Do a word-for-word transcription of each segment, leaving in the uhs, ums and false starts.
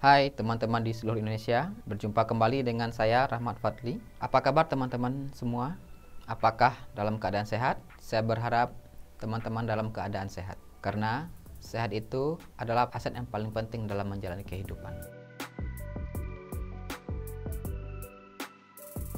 Hai teman-teman di seluruh Indonesia, berjumpa kembali dengan saya Rahmat Fadli. Apa kabar teman-teman semua? Apakah dalam keadaan sehat? Saya berharap teman-teman dalam keadaan sehat, karena sehat itu adalah aset yang paling penting dalam menjalani kehidupan.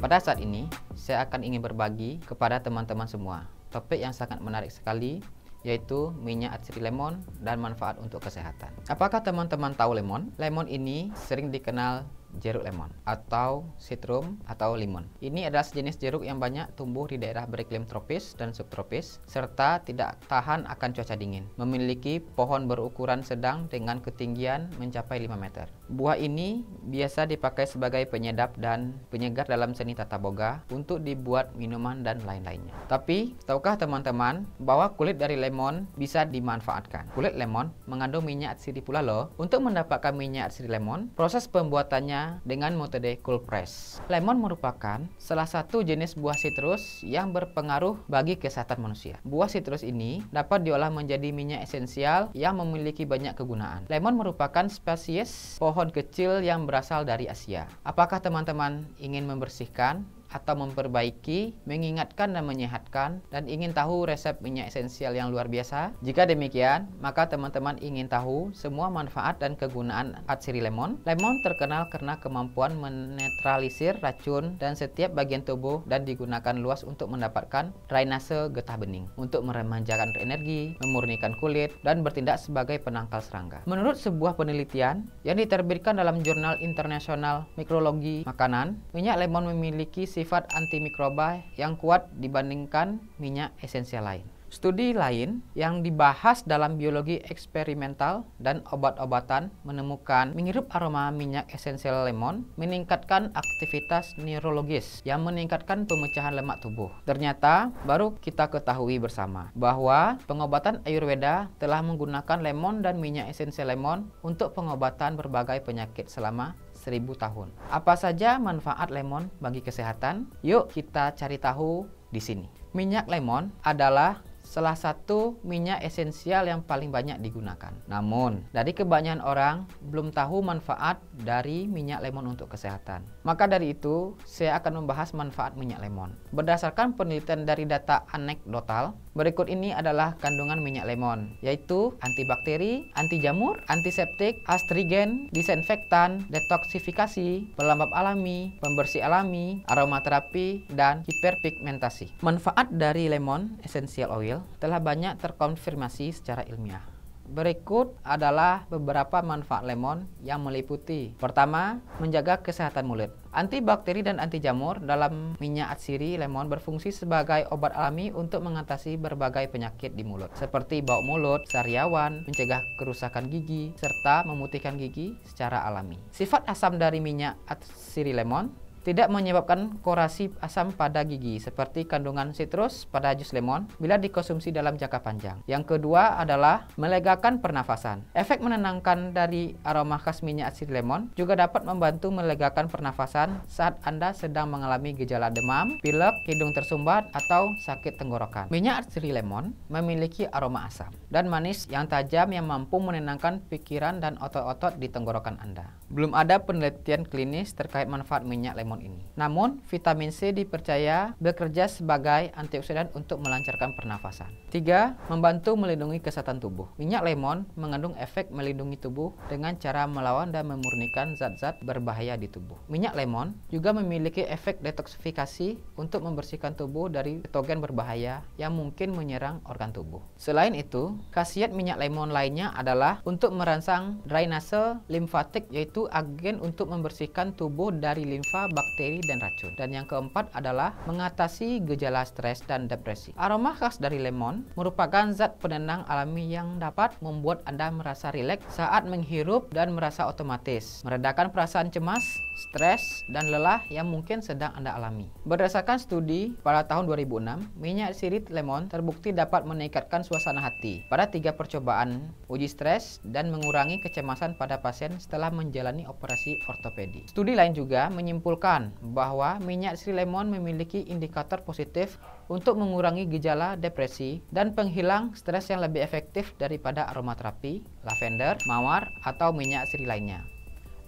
Pada saat ini, saya akan ingin berbagi kepada teman-teman semua topik yang sangat menarik sekali, yaitu minyak atsiri lemon dan manfaat untuk kesehatan. Apakah teman-teman tahu lemon? Lemon ini sering dikenal jeruk lemon atau citrum atau limon. Ini adalah sejenis jeruk yang banyak tumbuh di daerah beriklim tropis dan subtropis serta tidak tahan akan cuaca dingin. Memiliki pohon berukuran sedang dengan ketinggian mencapai lima meter. Buah ini biasa dipakai sebagai penyedap dan penyegar dalam seni tata boga untuk dibuat minuman dan lain-lainnya. Tapi, tahukah teman-teman bahwa kulit dari lemon bisa dimanfaatkan? Kulit lemon mengandung minyak atsiri pula loh. Untuk mendapatkan minyak atsiri lemon, proses pembuatannya dengan metode cold press. Lemon merupakan salah satu jenis buah citrus yang berpengaruh bagi kesehatan manusia. Buah citrus ini dapat diolah menjadi minyak esensial yang memiliki banyak kegunaan. Lemon merupakan spesies pohon kecil yang berasal dari Asia. Apakah teman-teman ingin membersihkan atau memperbaiki, mengingatkan dan menyehatkan, dan ingin tahu resep minyak esensial yang luar biasa? Jika demikian, maka teman-teman ingin tahu semua manfaat dan kegunaan atsiri lemon. Lemon terkenal karena kemampuan menetralisir racun dan setiap bagian tubuh dan digunakan luas untuk mendapatkan drainase getah bening, untuk meremajakan energi, memurnikan kulit, dan bertindak sebagai penangkal serangga. Menurut sebuah penelitian yang diterbitkan dalam jurnal internasional mikrologi makanan, minyak lemon memiliki sifat sifat antimikroba yang kuat dibandingkan minyak esensial lain. Studi lain yang dibahas dalam biologi eksperimental dan obat-obatan menemukan menghirup aroma minyak esensial lemon meningkatkan aktivitas neurologis yang meningkatkan pemecahan lemak tubuh. Ternyata baru kita ketahui bersama bahwa pengobatan Ayurweda telah menggunakan lemon dan minyak esensial lemon untuk pengobatan berbagai penyakit selama seribu tahun. Apa saja manfaat lemon bagi kesehatan? Yuk kita cari tahu di sini. Minyak lemon adalah salah satu minyak esensial yang paling banyak digunakan. Namun, dari kebanyakan orang belum tahu manfaat dari minyak lemon untuk kesehatan. Maka dari itu, saya akan membahas manfaat minyak lemon. Berdasarkan penelitian dari data anekdotal, berikut ini adalah kandungan minyak lemon, yaitu antibakteri, anti jamur, antiseptik, astrigen, disinfektan, detoksifikasi, pelembab alami, pembersih alami, aromaterapi, dan hiperpigmentasi. Manfaat dari lemon essential oil telah banyak terkonfirmasi secara ilmiah. Berikut adalah beberapa manfaat lemon yang meliputi. Pertama, menjaga kesehatan mulut. Antibakteri dan anti jamur dalam minyak atsiri lemon berfungsi sebagai obat alami untuk mengatasi berbagai penyakit di mulut, seperti bau mulut, sariawan, mencegah kerusakan gigi, serta memutihkan gigi secara alami. Sifat asam dari minyak atsiri lemon tidak menyebabkan korasi asam pada gigi seperti kandungan citrus pada jus lemon bila dikonsumsi dalam jangka panjang. Yang kedua adalah melegakan pernafasan. Efek menenangkan dari aroma khas minyak atsiri lemon juga dapat membantu melegakan pernafasan saat Anda sedang mengalami gejala demam, pilek, hidung tersumbat, atau sakit tenggorokan. Minyak atsiri lemon memiliki aroma asam dan manis yang tajam yang mampu menenangkan pikiran dan otot-otot di tenggorokan Anda. Belum ada penelitian klinis terkait manfaat minyak lemon ini. Namun, vitamin C dipercaya bekerja sebagai antioksidan untuk melancarkan pernafasan. Tiga, membantu melindungi kesehatan tubuh. Minyak lemon mengandung efek melindungi tubuh dengan cara melawan dan memurnikan zat-zat berbahaya di tubuh. Minyak lemon juga memiliki efek detoksifikasi untuk membersihkan tubuh dari patogen berbahaya yang mungkin menyerang organ tubuh. Selain itu, khasiat minyak lemon lainnya adalah untuk merangsang drainase limfatik, yaitu agen untuk membersihkan tubuh dari limfa, bakteri, dan racun. Dan yang keempat adalah mengatasi gejala stres dan depresi. Aroma khas dari lemon merupakan zat penenang alami yang dapat membuat Anda merasa rileks saat menghirup dan merasa otomatis, meredakan perasaan cemas, stres, dan lelah yang mungkin sedang Anda alami. Berdasarkan studi pada tahun dua ribu enam, minyak atsiri lemon terbukti dapat meningkatkan suasana hati pada tiga percobaan uji stres dan mengurangi kecemasan pada pasien setelah menjalani operasi ortopedi. Studi lain juga menyimpulkan bahwa minyak atsiri lemon memiliki indikator positif untuk mengurangi gejala depresi dan penghilang stres yang lebih efektif daripada aromaterapi, lavender, mawar, atau minyak atsiri lainnya.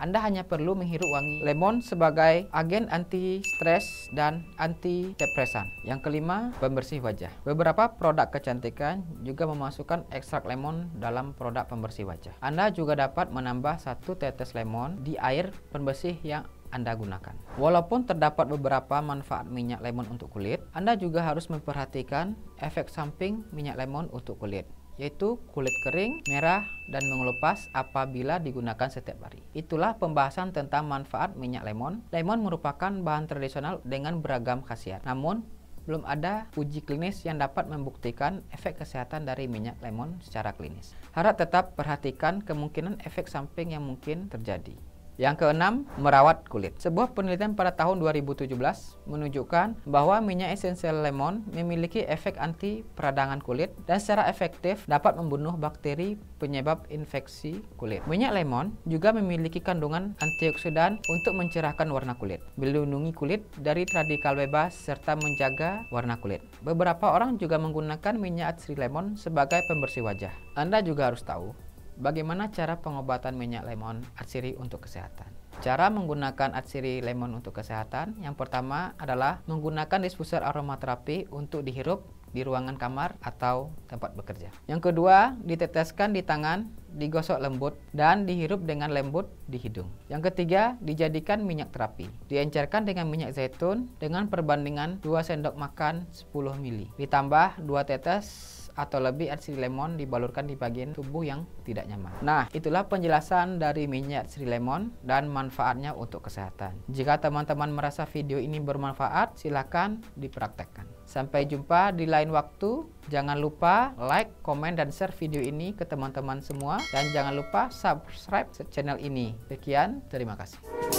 Anda hanya perlu menghirup wangi lemon sebagai agen anti-stres dan anti-depresan. Yang kelima, pembersih wajah. Beberapa produk kecantikan juga memasukkan ekstrak lemon dalam produk pembersih wajah. Anda juga dapat menambah satu tetes lemon di air pembersih yang Anda gunakan. Walaupun terdapat beberapa manfaat minyak lemon untuk kulit, Anda juga harus memperhatikan efek samping minyak lemon untuk kulit, yaitu kulit kering, merah, dan mengelupas apabila digunakan setiap hari. Itulah pembahasan tentang manfaat minyak lemon. Lemon merupakan bahan tradisional dengan beragam khasiat. Namun, belum ada uji klinis yang dapat membuktikan efek kesehatan dari minyak lemon secara klinis. Harap tetap perhatikan kemungkinan efek samping yang mungkin terjadi. Yang keenam, merawat kulit. Sebuah penelitian pada tahun dua ribu tujuh belas menunjukkan bahwa minyak esensial lemon memiliki efek anti peradangan kulit dan secara efektif dapat membunuh bakteri penyebab infeksi kulit. Minyak lemon juga memiliki kandungan antioksidan untuk mencerahkan warna kulit, melindungi kulit dari radikal bebas, serta menjaga warna kulit. Beberapa orang juga menggunakan minyak atsiri lemon sebagai pembersih wajah. Anda juga harus tahu bagaimana cara pengobatan minyak lemon atsiri untuk kesehatan. Cara menggunakan atsiri lemon untuk kesehatan, yang pertama adalah menggunakan diffuser aromaterapi untuk dihirup di ruangan kamar atau tempat bekerja. Yang kedua, diteteskan di tangan, digosok lembut, dan dihirup dengan lembut di hidung. Yang ketiga, dijadikan minyak terapi. Diencerkan dengan minyak zaitun dengan perbandingan dua sendok makan sepuluh mili. Ditambah dua tetes atau lebih atsiri lemon dibalurkan di bagian tubuh yang tidak nyaman. Nah, itulah penjelasan dari minyak atsiri lemon dan manfaatnya untuk kesehatan. Jika teman-teman merasa video ini bermanfaat, silakan dipraktekkan. Sampai jumpa di lain waktu. Jangan lupa like, komen, dan share video ini ke teman-teman semua. Dan jangan lupa subscribe channel ini. Sekian, terima kasih.